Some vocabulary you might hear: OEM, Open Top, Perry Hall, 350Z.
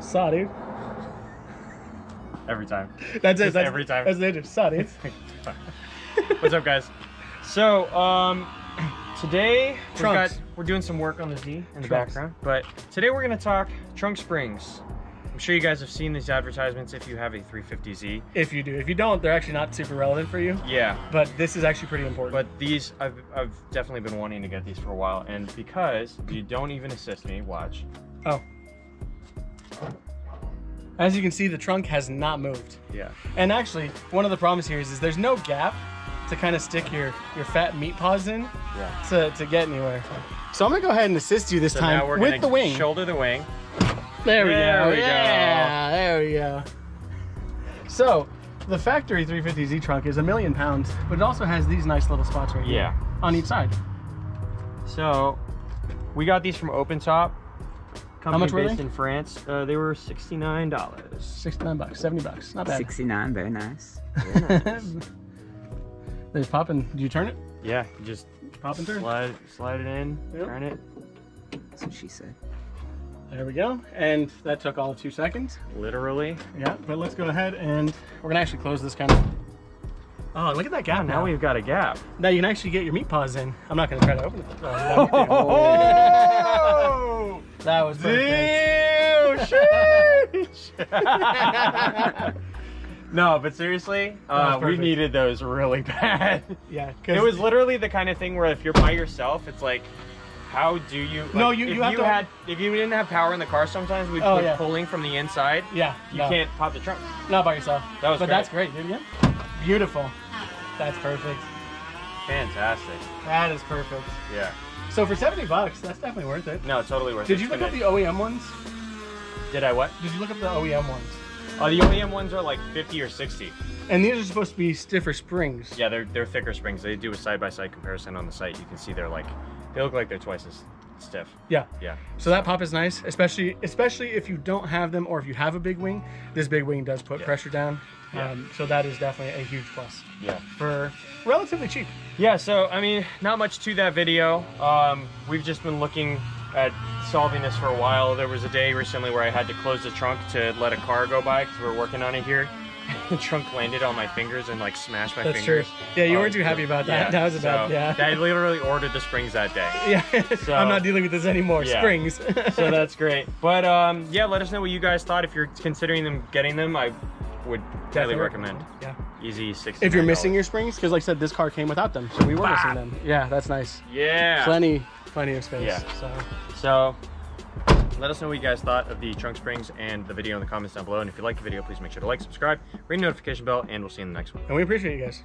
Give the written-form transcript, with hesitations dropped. Saw, dude. Every time. That's it. That's every time. That's it. Saw, dude. What's up, guys? So today we're doing some work on the Z in the background, but today we're going to talk trunk springs. I'm sure you guys have seen these advertisements if you have a 350Z. If you do. If you don't, they're actually not super relevant for you. Yeah. But this is actually pretty important. But these, I've definitely been wanting to get these for a while, and because you don't even assist me, watch. Oh. As you can see, the trunk has not moved. Yeah. And actually, one of the problems here is there's no gap to kind of stick your fat meat paws in to get anywhere. So I'm gonna go ahead and assist you this time with the wing. Shoulder the wing. There we go. Yeah, there we go. So the factory 350Z trunk is 1,000,000 pounds, but it also has these nice little spots right here. Yeah. On each side. So we got these from Open Top. How much were they? Based in France. They were $69. 69 bucks, 70 bucks. Not bad. 69, very nice. Very nice. They pop and, do you turn it? Yeah, you just pop and turn. Slide it in, yep. Turn it. That's what she said. There we go. And that took all of 2 seconds. Literally. Yeah, but let's go ahead and we're gonna actually close this kind of. Oh, look at that gap. Now we've got a gap. Now you can actually get your meat paws in. I'm not gonna try to open it. Oh, that was perfect. No, but seriously, we needed those really bad. Yeah, it was literally the kind of thing where if you're by yourself, it's like, how do you? Like, no, if you didn't have power in the car, sometimes we'd be pulling from the inside. Yeah, you can't pop the trunk. Not by yourself. That was. But great. That's great, dude. Yeah, beautiful. That's perfect. Fantastic. That is perfect. Yeah. So for 70 bucks, that's definitely worth it. No, it's totally worth it. Did you look up the OEM ones? Did I what? Did you look up the OEM ones? The OEM ones are like 50 or 60. And these are supposed to be stiffer springs. Yeah, they're thicker springs. They do a side-by-side comparison on the site. You can see they're like, they look like they're twice as stiff. Yeah. Yeah. So that pop is nice, especially if you don't have them or if you have a big wing. This big wing does put pressure down. Yeah. So that is definitely a huge plus. Yeah. For relatively cheap. Yeah, so I mean, not much to that video. We've just been looking at solving this for a while. There was a day recently where I had to close the trunk to let a car go by because we were working on it here. The trunk landed on my fingers and like smashed my fingers. That's true. Yeah, you weren't too happy about that. Yeah, that was about, I literally ordered the springs that day. Yeah, so, I'm not dealing with this anymore, springs. So that's great. But yeah, let us know what you guys thought. If you're considering getting them, I would definitely recommend. Yeah. Easy $69. If you're missing your springs, because like I said, this car came without them, so we were missing them. Yeah, that's nice. Yeah. Plenty of space. Yeah. So let us know what you guys thought of the trunk springs and the video in the comments down below. And if you liked the video, please make sure to like, subscribe, ring the notification bell, and we'll see you in the next one. And we appreciate you guys.